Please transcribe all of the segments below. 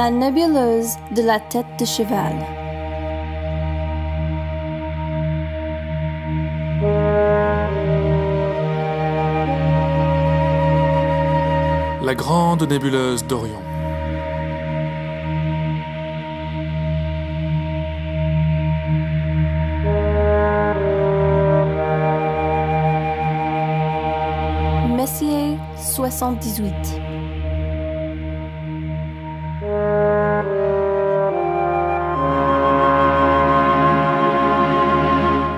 La Nébuleuse de la Tête de Cheval. La Grande Nébuleuse d'Orion. Messier 78.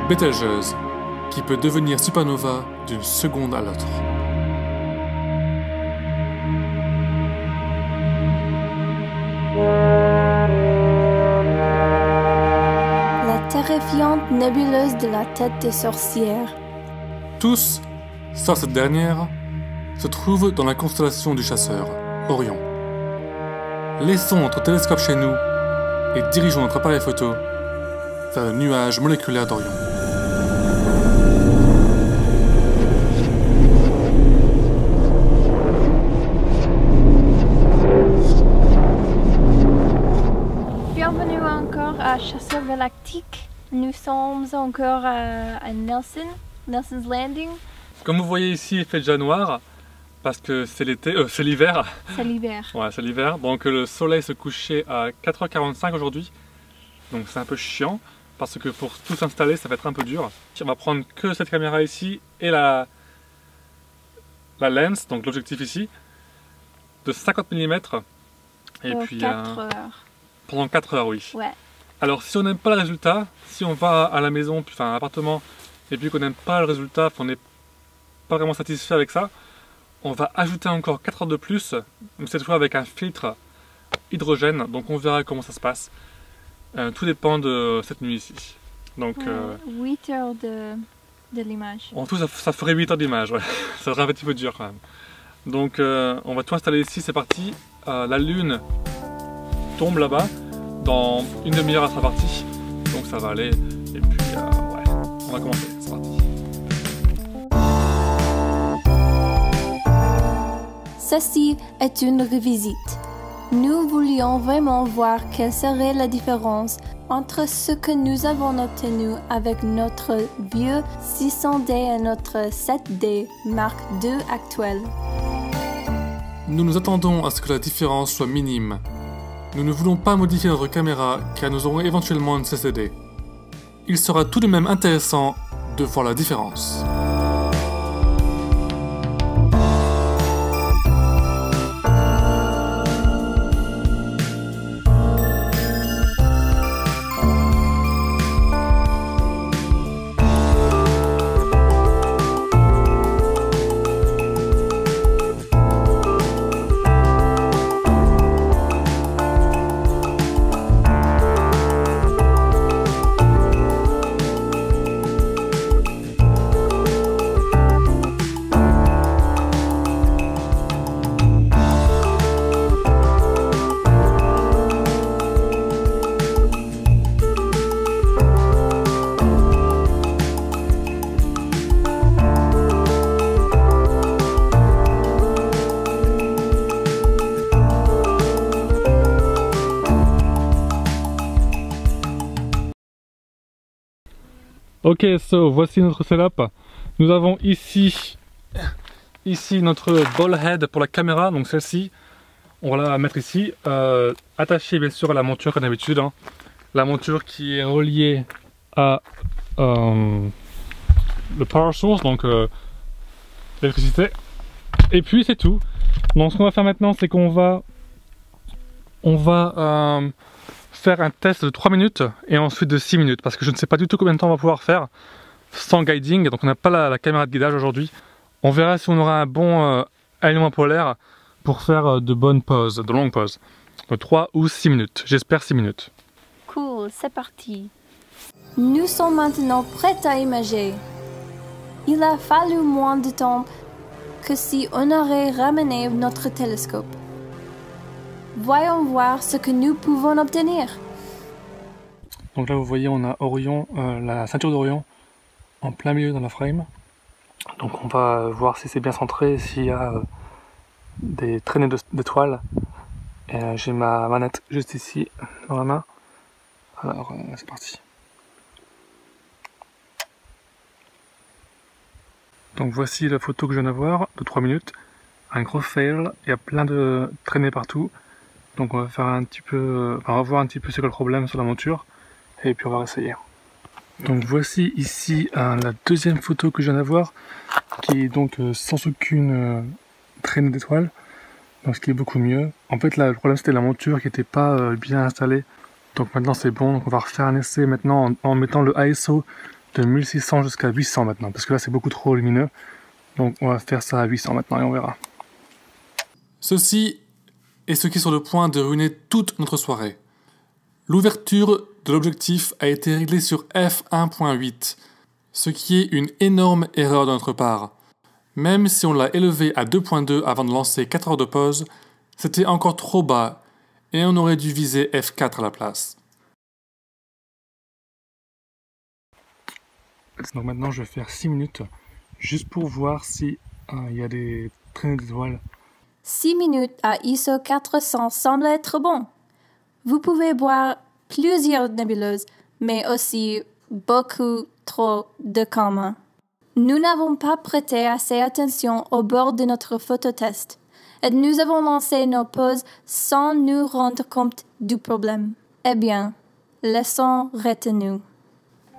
Betelgeuse, qui peut devenir supernova d'une seconde à l'autre. La terrifiante nébuleuse de la tête des sorcières. Tous, sauf cette dernière, se trouvent dans la constellation du chasseur, Orion. Laissons notre télescope chez nous et dirigeons notre appareil photo vers le nuage moléculaire d'Orion. Bienvenue encore à Chasseur Galactique. Nous sommes encore à Nelson's Landing. Comme vous voyez ici, il fait déjà noir parce que c'est l'été, c'est l'hiver. C'est l'hiver. Ouais, c'est l'hiver. Donc le soleil se couchait à 4h45 aujourd'hui. Donc c'est un peu chiant, parce que pour tout s'installer, ça va être un peu dur. On va prendre que cette caméra ici et la lens, donc l'objectif ici, de 50 mm. Et puis 4 heures. Pendant 4 heures, oui. Ouais. Alors si on n'aime pas le résultat, si on va à la maison, enfin à l'appartement, et puis qu'on n'aime pas le résultat, qu'on n'est pas vraiment satisfait avec ça, on va ajouter encore 4 heures de plus, cette fois avec un filtre hydrogène. Donc on verra comment ça se passe. Tout dépend de cette nuit ici. Donc, 8 heures de l'image. En tout, ça ferait 8 heures d'image, ouais. Ça serait un petit peu dur quand même. Donc on va tout installer ici, c'est parti. La lune tombe là-bas. Dans une demi-heure, elle sera partie. Donc ça va aller. Et puis, ouais, on va commencer. C'est parti. Ceci est une revisite. Nous voulions vraiment voir quelle serait la différence entre ce que nous avons obtenu avec notre vieux 600D et notre 7D Mark II actuel. Nous nous attendons à ce que la différence soit minime. Nous ne voulons pas modifier notre caméra car nous aurons éventuellement une CCD. Il sera tout de même intéressant de voir la différence. Ok, so voici notre setup. Nous avons ici notre ball head pour la caméra, donc celle-ci. On va la mettre ici, attachée bien sûr à la monture comme d'habitude. Hein. La monture qui est reliée à le power source, donc l'électricité. Et puis c'est tout. Donc ce qu'on va faire maintenant, c'est qu'on va, faire un test de 3 minutes et ensuite de 6 minutes parce que je ne sais pas du tout combien de temps on va pouvoir faire sans guiding, donc on n'a pas la caméra de guidage aujourd'hui. On verra si on aura un bon alignement polaire pour faire de bonnes pauses, de longues pauses, de 3 ou 6 minutes, j'espère 6 minutes. Cool, c'est parti. Nous sommes maintenant prêts à imager. Il a fallu moins de temps que si on aurait ramené notre télescope. Voyons voir ce que nous pouvons obtenir. Donc là vous voyez on a Orion, la ceinture d'Orion en plein milieu dans la frame. Donc on va voir si c'est bien centré, s'il y a des traînées d'étoiles J'ai ma manette juste ici, dans la main. Alors, c'est parti. Donc voici la photo que je viens d'avoir, de 3 minutes. Un gros fail, il y a plein de traînées partout. Donc on va faire un petit peu, enfin, on va voir un petit peu c'est quoi le problème sur la monture. Et puis on va réessayer. Donc voici ici la deuxième photo que je viens d'avoir, qui est donc sans aucune traînée d'étoiles. Donc ce qui est beaucoup mieux. En fait là, le problème c'était la monture qui n'était pas bien installée. Donc maintenant c'est bon, donc on va refaire un essai maintenant en mettant le ISO de 1600 jusqu'à 800 maintenant. Parce que là c'est beaucoup trop lumineux. Donc on va faire ça à 800 maintenant et on verra. Ceci est ce qui est sur le point de ruiner toute notre soirée. L'ouverture de l'objectif a été réglée sur f1.8, ce qui est une énorme erreur de notre part. Même si on l'a élevé à 2.2 avant de lancer 4 heures de pause, c'était encore trop bas et on aurait dû viser F4 à la place. Donc maintenant je vais faire 6 minutes juste pour voir si il y a des traînées d'étoiles. 6 minutes à ISO 400 semble être bon. Vous pouvez voir plusieurs nébuleuses, mais aussi beaucoup trop de communs. Nous n'avons pas prêté assez attention au bord de notre phototest et nous avons lancé nos pauses sans nous rendre compte du problème. Eh bien, leçon retenue.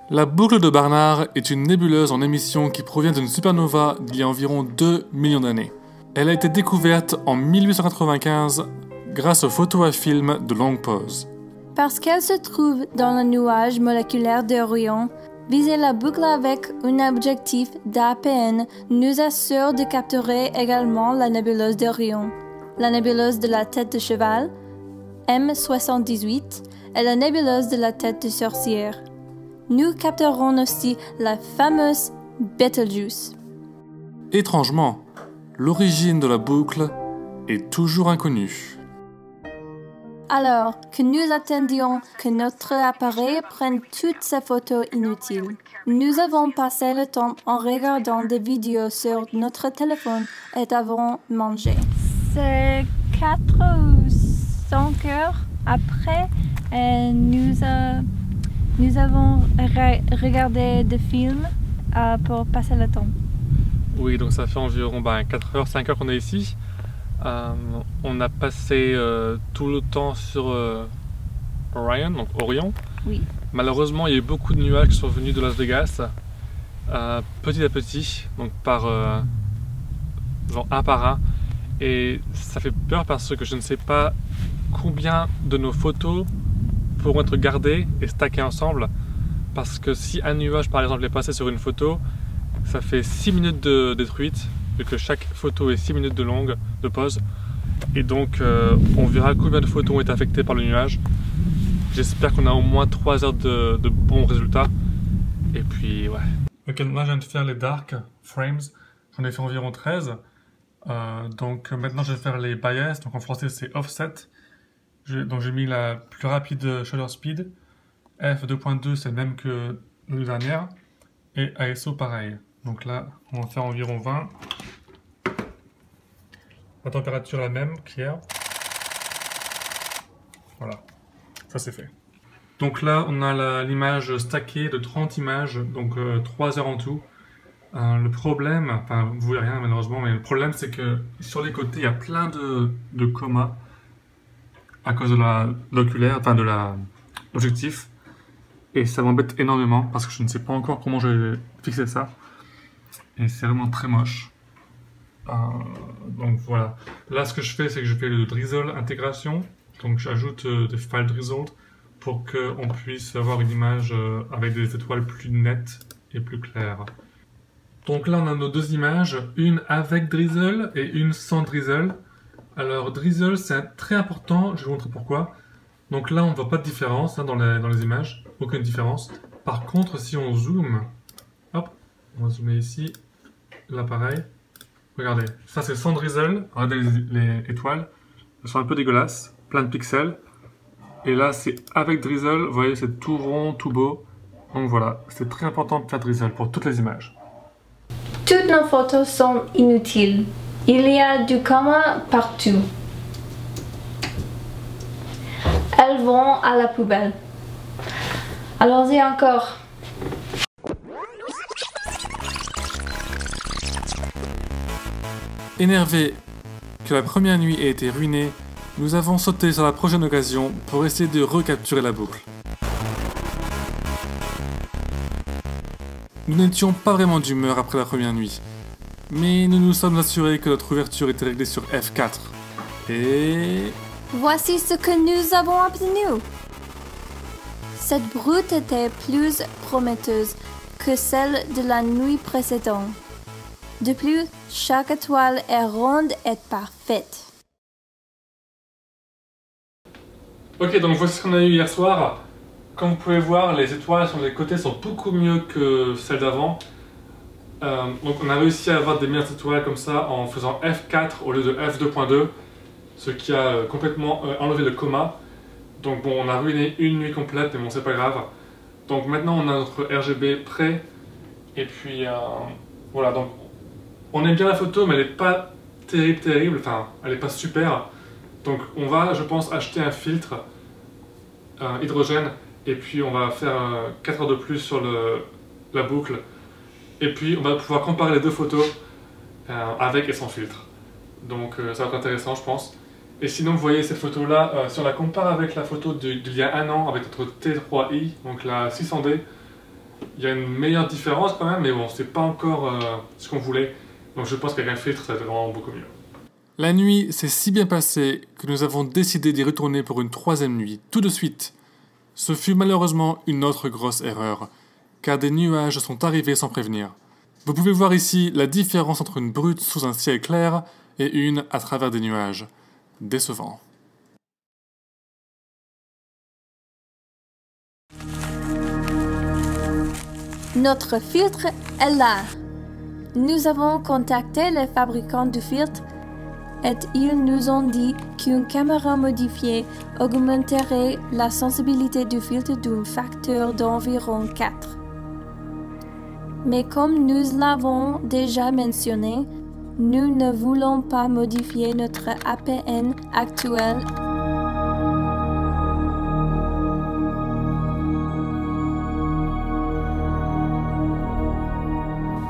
La boucle de Barnard est une nébuleuse en émission qui provient d'une supernova d'il y a environ 2 millions d'années. Elle a été découverte en 1895 grâce aux photos à film de longue pause. Parce qu'elle se trouve dans le nuage moléculaire d'Orion, viser la boucle avec un objectif d'APN nous assure de capturer également la nébuleuse d'Orion, la nébuleuse de la Tête de Cheval, M78, et la nébuleuse de la Tête de Sorcière. Nous capturerons aussi la fameuse Betelgeuse. Étrangement, l'origine de la boucle est toujours inconnue. Alors que nous attendions que notre appareil prenne toutes ces photos inutiles, nous avons passé le temps en regardant des vidéos sur notre téléphone et avons mangé. C'est 4 ou 5 heures après, nous avons regardé des films pour passer le temps. Oui, donc ça fait environ 4 heures, 5 heures qu'on est ici. On a passé tout le temps sur Orion, donc Orion. Oui. Malheureusement, il y a eu beaucoup de nuages qui sont venus de Las Vegas, petit à petit, donc par genre un par un. Et ça fait peur parce que je ne sais pas combien de nos photos pourront être gardées et stackées ensemble. Parce que si un nuage, par exemple, est passé sur une photo, ça fait 6 minutes de détruite. Vu que chaque photo est 6 minutes de longue, de pause, et donc on verra combien de photos ont été affectées par le nuage. J'espère qu'on a au moins 3 heures de bons résultats, et puis ouais. Ok, donc là je viens de faire les dark frames, j'en ai fait environ 13, donc maintenant je vais faire les bias, donc en français c'est offset, donc j'ai mis la plus rapide shutter speed, f2.2 c'est le même que la dernière, et ISO pareil. Donc là, on va faire environ 20. La température est la même qu'hier. Voilà, ça c'est fait. Donc là, on a l'image stackée de 30 images, donc 3 heures en tout. Le problème, enfin vous voyez rien malheureusement, mais le problème c'est que sur les côtés, il y a plein de commas à cause de l'oculaire, enfin de l'objectif. Et ça m'embête énormément parce que je ne sais pas encore comment je vais fixer ça. Et c'est vraiment très moche. Donc voilà. Là, ce que je fais, c'est que je fais le drizzle intégration. Donc j'ajoute des files drizzled pour qu'on puisse avoir une image avec des étoiles plus nettes et plus claires. Donc là, on a nos deux images, une avec drizzle et une sans drizzle. Alors drizzle, c'est très important. Je vais vous montrer pourquoi. Donc là, on ne voit pas de différence hein, dans les images. Aucune différence. Par contre, si on zoome, hop. On va zoomer ici, l'appareil. Regardez, ça c'est sans drizzle. Regardez les étoiles, elles sont un peu dégueulasses, plein de pixels. Et là c'est avec drizzle, vous voyez c'est tout rond, tout beau. Donc voilà, c'est très important de faire drizzle pour toutes les images. Toutes nos photos sont inutiles. Il y a du commun partout. elles vont à la poubelle. Allons-y encore. Énervé que la première nuit ait été ruinée, nous avons sauté sur la prochaine occasion pour essayer de recapturer la boucle. Nous n'étions pas vraiment d'humeur après la première nuit, mais nous nous sommes assurés que notre ouverture était réglée sur F4. Et... voici ce que nous avons obtenu. Cette brute était plus prometteuse que celle de la nuit précédente. De plus, chaque étoile est ronde et parfaite. Ok, donc voici ce qu'on a eu hier soir. Comme vous pouvez voir, les étoiles sur les côtés sont beaucoup mieux que celles d'avant. Donc on a réussi à avoir des meilleures étoiles comme ça en faisant F4 au lieu de F2.2, ce qui a complètement enlevé le coma. Donc bon, on a ruiné une nuit complète, mais bon, c'est pas grave. Donc maintenant on a notre RGB prêt, et puis voilà, donc on aime bien la photo, mais elle n'est pas terrible, enfin elle n'est pas super. Donc on va, je pense, acheter un filtre hydrogène, et puis on va faire 4 heures de plus sur la boucle, et puis on va pouvoir comparer les deux photos avec et sans filtre. Donc ça va être intéressant, je pense. Et sinon, vous voyez cette photo là, si on la compare avec la photo d'il y a un an avec notre T3i, donc la 600D, il y a une meilleure différence quand même, mais bon, c'est pas encore ce qu'on voulait. Donc je pense qu'avec un filtre, ça va être vraiment beaucoup mieux. La nuit s'est si bien passée que nous avons décidé d'y retourner pour une troisième nuit, tout de suite. Ce fut malheureusement une autre grosse erreur, car des nuages sont arrivés sans prévenir. Vous pouvez voir ici la différence entre une brute sous un ciel clair et une à travers des nuages. Décevant. Notre filtre est là. Nous avons contacté les fabricants du filtre et ils nous ont dit qu'une caméra modifiée augmenterait la sensibilité du filtre d'un facteur d'environ 4. Mais comme nous l'avons déjà mentionné, nous ne voulons pas modifier notre APN actuel.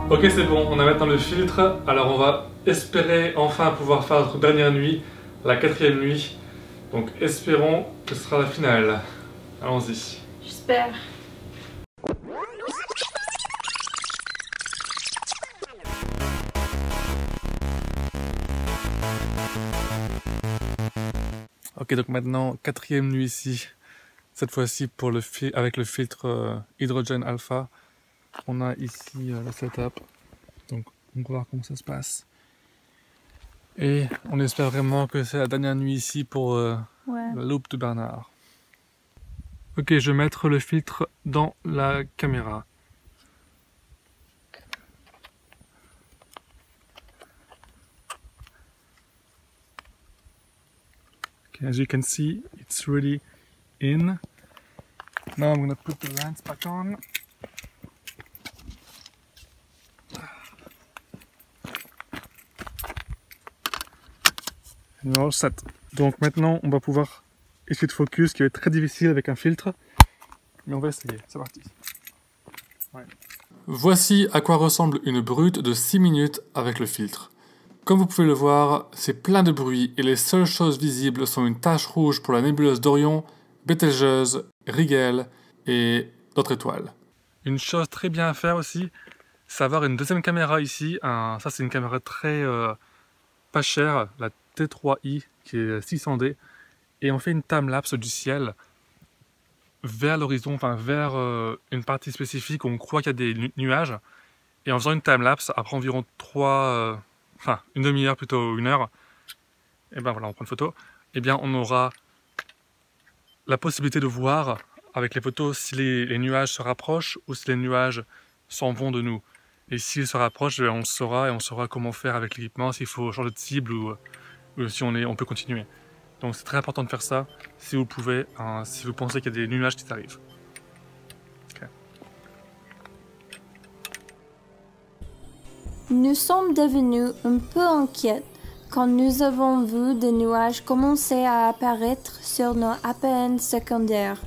Ok, c'est bon, on a maintenant le filtre, alors on va espérer enfin pouvoir faire notre dernière nuit, la quatrième nuit. Donc espérons que ce sera la finale. Allons-y. J'espère. Ok, donc maintenant, quatrième nuit ici. Cette fois-ci avec le filtre hydrogène alpha. On a ici la setup. Donc on va voir comment ça se passe. Et on espère vraiment que c'est la dernière nuit ici pour la loupe de Barnard. Ok, je vais mettre le filtre dans la caméra. Okay, as you can see, it's really in. Now I'm gonna put the lens back on. And we're all set. Donc maintenant on va pouvoir essayer de focus, qui va être très difficile avec un filtre, mais on va essayer, c'est parti. Ouais. Voici à quoi ressemble une brute de 6 minutes avec le filtre. Comme vous pouvez le voir, c'est plein de bruit et les seules choses visibles sont une tache rouge pour la nébuleuse d'Orion, Betelgeuse, Rigel et d'autres étoiles. Une chose très bien à faire aussi, c'est avoir une deuxième caméra ici. Ça c'est une caméra très pas chère, la T3i qui est 600D, et on fait une time-lapse du ciel vers l'horizon, enfin vers une partie spécifique où on croit qu'il y a des nuages, et en faisant une time-lapse, après environ une demi-heure, plutôt une heure, et ben voilà, on prend une photo, et bien on aura la possibilité de voir avec les photos si les nuages se rapprochent ou si les nuages s'en vont de nous. Et s'ils se rapprochent, on le saura, et on saura comment faire avec l'équipement, s'il faut changer de cible ou si on peut continuer. Donc c'est très important de faire ça si vous pouvez, hein, si vous pensez qu'il y a des nuages qui arrivent. Nous sommes devenus un peu inquiets quand nous avons vu des nuages commencer à apparaître sur nos APN secondaires.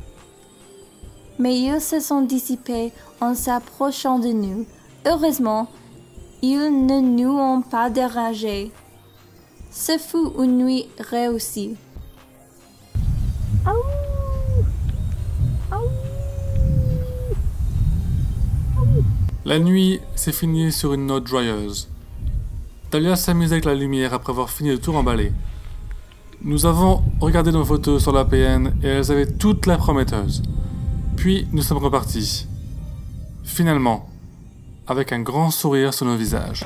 Mais ils se sont dissipés en s'approchant de nous. Heureusement, ils ne nous ont pas dérangés. Ce fut une nuit réussie. La nuit s'est finie sur une note joyeuse. Talia s'amusait avec la lumière après avoir fini de tout remballer. Nous avons regardé nos photos sur l'APN et elles avaient toute la prometteuse. Puis nous sommes repartis. Finalement, avec un grand sourire sur nos visages.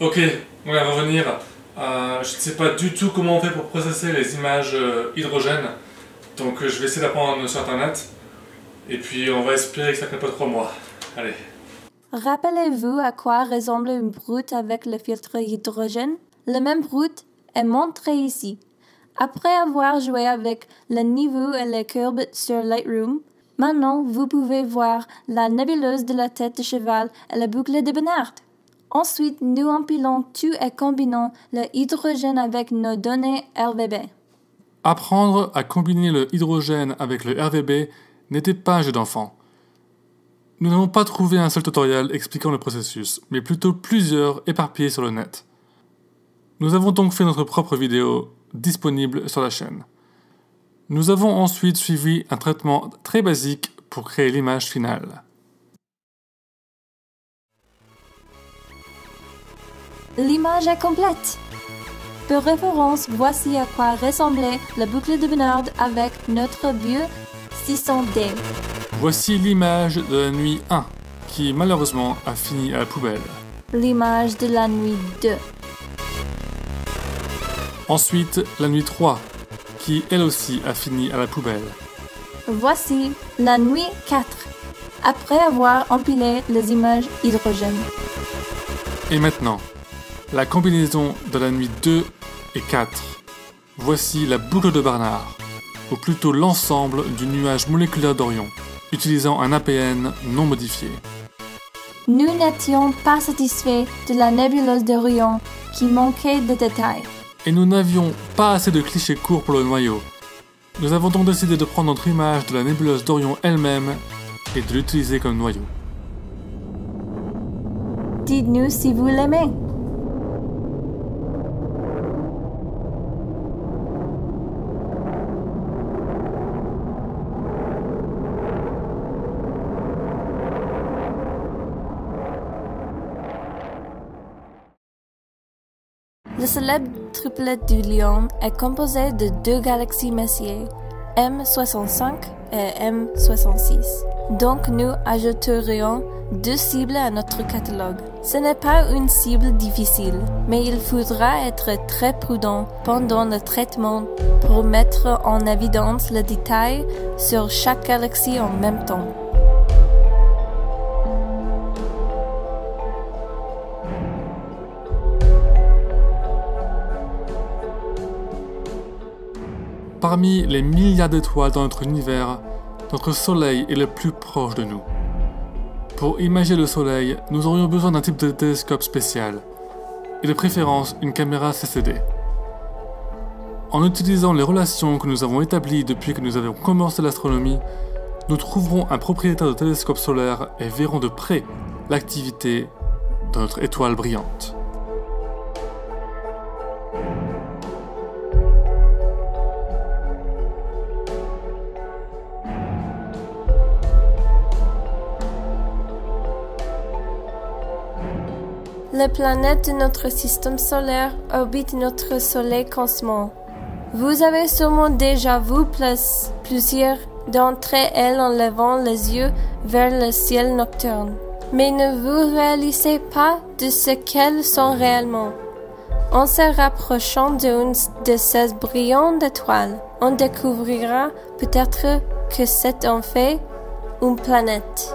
Ok, on va revenir. Je ne sais pas du tout comment on fait pour processer les images hydrogène. Donc je vais essayer d'apprendre sur internet. Et puis on va espérer que ça ne prenne pas 3 mois. Allez. Rappelez-vous à quoi ressemble une brute avec le filtre hydrogène? Le même brute est montré ici. Après avoir joué avec le niveau et les courbes sur Lightroom, maintenant vous pouvez voir la nébuleuse de la tête de cheval et la boucle de Barnard. Ensuite, nous empilons tout et combinons le hydrogène avec nos données RVB. Apprendre à combiner le hydrogène avec le RVB n'était pas un jeu d'enfant. Nous n'avons pas trouvé un seul tutoriel expliquant le processus, mais plutôt plusieurs éparpillés sur le net. Nous avons donc fait notre propre vidéo, disponible sur la chaîne. Nous avons ensuite suivi un traitement très basique pour créer l'image finale. L'image est complète. Pour référence, voici à quoi ressemblait la boucle de Barnard avec notre vieux 600D. Voici l'image de la nuit 1, qui malheureusement a fini à la poubelle. L'image de la nuit 2. Ensuite, la nuit 3, qui elle aussi a fini à la poubelle. Voici la nuit 4, après avoir empilé les images hydrogène. Et maintenant, la combinaison de la nuit 2 et 4. Voici la boucle de Barnard, ou plutôt l'ensemble du nuage moléculaire d'Orion, utilisant un APN non modifié. Nous n'étions pas satisfaits de la nébuleuse d'Orion, qui manquait de détails. Et nous n'avions pas assez de clichés courts pour le noyau. Nous avons donc décidé de prendre notre image de la nébuleuse d'Orion elle-même et de l'utiliser comme noyau. Dites-nous si vous l'aimez. Le célèbre triplet du Lion est composé de 2 galaxies Messier, M65 et M66. Donc nous ajouterions 2 cibles à notre catalogue. Ce n'est pas une cible difficile, mais il faudra être très prudent pendant le traitement pour mettre en évidence le détail sur chaque galaxie en même temps. Parmi les milliards d'étoiles dans notre univers, notre Soleil est le plus proche de nous. Pour imager le Soleil, nous aurions besoin d'un type de télescope spécial, et de préférence une caméra CCD. En utilisant les relations que nous avons établies depuis que nous avons commencé l'astronomie, nous trouverons un propriétaire de télescope solaire et verrons de près l'activité de notre étoile brillante. Les planètes de notre système solaire orbitent notre Soleil constamment. Vous avez sûrement déjà vu plusieurs d'entre elles en levant les yeux vers le ciel nocturne. Mais ne vous réalisez pas de ce qu'elles sont réellement. En se rapprochant d'une de ces brillantes étoiles, on découvrira peut-être que c'est en fait une planète.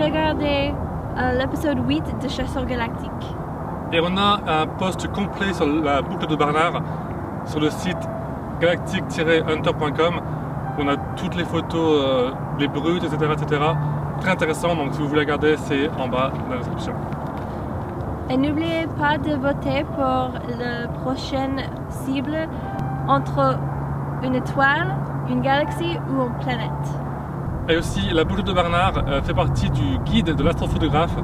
regarder l'épisode 8 de Chasseur Galactique. Et on a un post complet sur la boucle de Barnard sur le site galactique-hunter.com. On a toutes les photos, les brutes, etc., etc. Très intéressant, donc si vous voulez regarder, c'est en bas dans la description. Et n'oubliez pas de voter pour la prochaine cible entre une étoile, une galaxie ou une planète. Et aussi, la boucle de Barnard fait partie du guide de l'astrophotographe,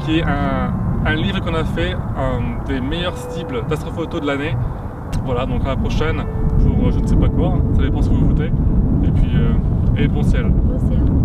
qui est un livre qu'on a fait, un des meilleures cibles d'astrophoto de l'année. Voilà, donc à la prochaine pour je ne sais pas quoi, ça dépend si vous votez. Et puis, et bon ciel. Bon ciel.